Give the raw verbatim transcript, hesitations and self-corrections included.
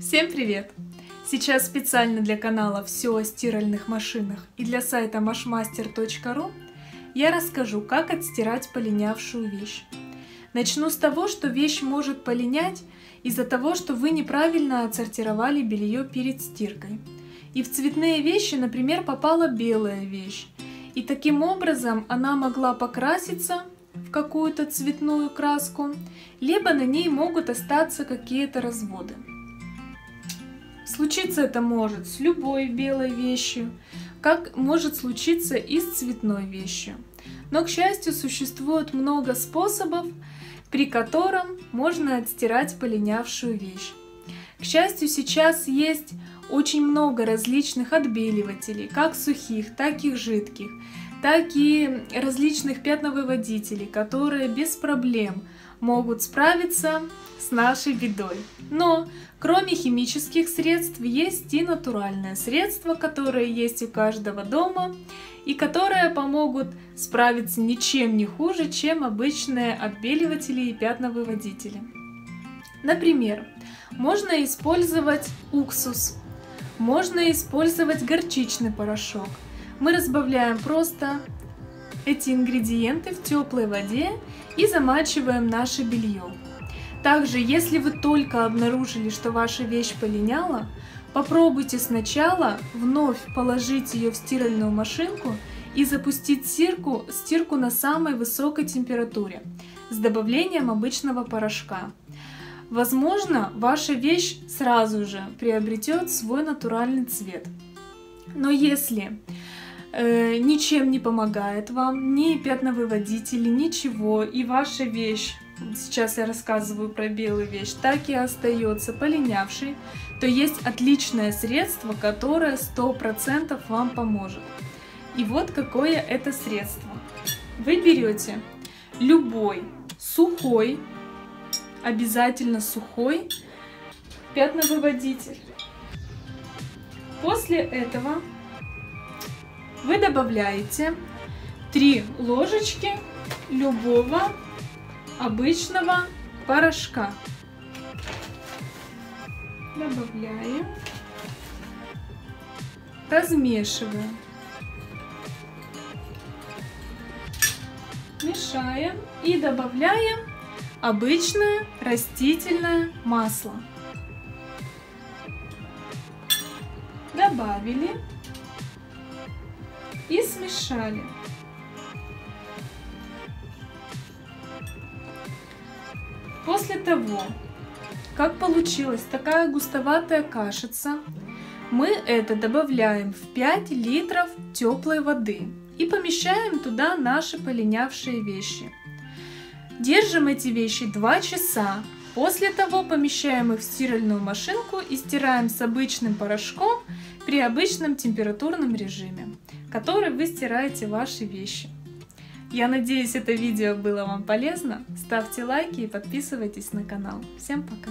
Всем привет! Сейчас специально для канала «Все о стиральных машинах» и для сайта mashmaster точка ру я расскажу, как отстирать полинявшую вещь. Начну с того, что вещь может полинять из-за того, что вы неправильно отсортировали белье перед стиркой. И в цветные вещи, например, попала белая вещь, и таким образом она могла покраситься в какую-то цветную краску, либо на ней могут остаться какие-то разводы. Случиться это может с любой белой вещью, как может случиться и с цветной вещью. Но, к счастью, существует много способов, при котором можно отстирать полинявшую вещь. К счастью, сейчас есть очень много различных отбеливателей, как сухих, так и жидких, так и различных пятновыводителей, которые без проблем могут справиться с нашей бедой. Но кроме химических средств есть и натуральные средства, которые есть у каждого дома и которые помогут справиться ничем не хуже, чем обычные отбеливатели и пятновыводители. Например, можно использовать уксус, можно использовать горчичный порошок. Мы разбавляем просто эти ингредиенты в теплой воде и замачиваем наше белье. Также, если вы только обнаружили, что ваша вещь полиняла, попробуйте сначала вновь положить ее в стиральную машинку и запустить стирку, стирку на самой высокой температуре с добавлением обычного порошка. Возможно, ваша вещь сразу же приобретет свой натуральный цвет. Но если э, ничем не помогает вам, ни пятновыводители, ничего, и ваша вещь, сейчас я рассказываю про белую вещь, так и остается полинявшей, то есть отличное средство, которое сто процентов вам поможет. И вот какое это средство. Вы берете любой сухой, обязательно сухой пятновыводитель. После этого вы добавляете три ложечки любого обычного порошка. Добавляем, размешиваем, мешаем и добавляем обычное растительное масло. Добавили и смешали. После того, как получилась такая густоватая кашица, мы это добавляем в пять литров теплой воды и помещаем туда наши полинявшие вещи. Держим эти вещи два часа. После того помещаем их в стиральную машинку и стираем с обычным порошком при обычном температурном режиме, который вы стираете ваши вещи. Я надеюсь, это видео было вам полезно. Ставьте лайки и подписывайтесь на канал. Всем пока!